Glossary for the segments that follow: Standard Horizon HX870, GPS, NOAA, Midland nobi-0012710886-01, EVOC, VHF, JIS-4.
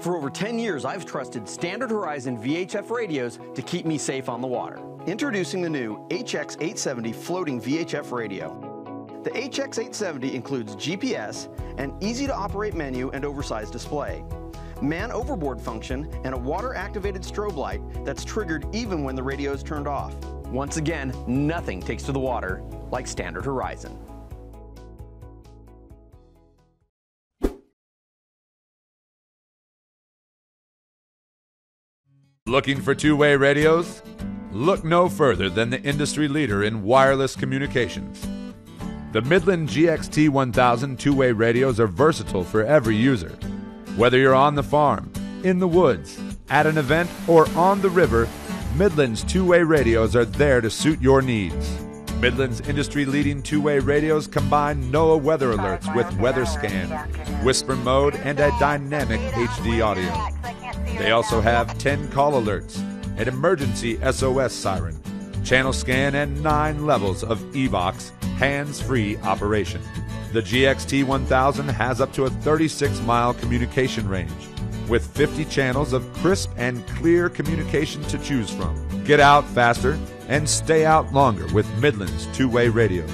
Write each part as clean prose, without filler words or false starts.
For over 10 years, I've trusted Standard Horizon VHF radios to keep me safe on the water. Introducing the new HX870 floating VHF radio. The HX870 includes GPS, an easy-to-operate menu and oversized display, man overboard function, and a water-activated strobe light that's triggered even when the radio is turned off. Once again, nothing takes to the water like Standard Horizon. Looking for two-way radios? Look no further than the industry leader in wireless communications. The Midland GXT1000 two-way radios are versatile for every user. Whether you're on the farm, in the woods, at an event, or on the river, Midland's two-way radios are there to suit your needs. Midland's industry-leading two-way radios combine NOAA weather alerts with weather scan, whisper mode, and a dynamic HD audio. They also have 10 call alerts, an emergency SOS siren, channel scan, and 9 levels of EVOC's hands-free operation. The GXT1000 has up to a 36-mile communication range with 50 channels of crisp and clear communication to choose from. Get out faster and stay out longer with Midland's two-way radios.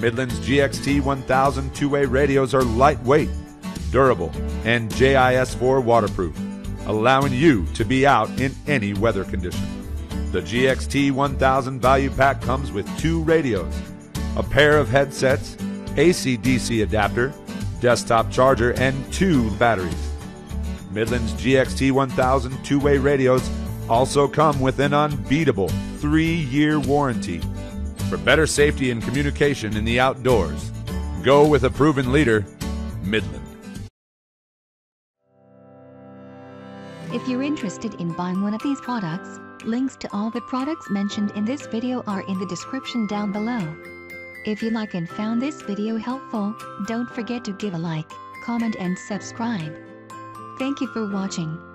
Midland's GXT1000 two-way radios are lightweight, durable, and JIS-4 waterproof, allowing you to be out in any weather condition. The GXT1000 value pack comes with 2 radios, a pair of headsets, AC/DC adapter, desktop charger, and 2 batteries. Midland's GXT1000 two-way radios also come with an unbeatable 3-year warranty. For better safety and communication in the outdoors, go with a proven leader, Midland. If you're interested in buying one of these products, links to all the products mentioned in this video are in the description down below. If you like and found this video helpful, don't forget to give a like, comment and subscribe. Thank you for watching.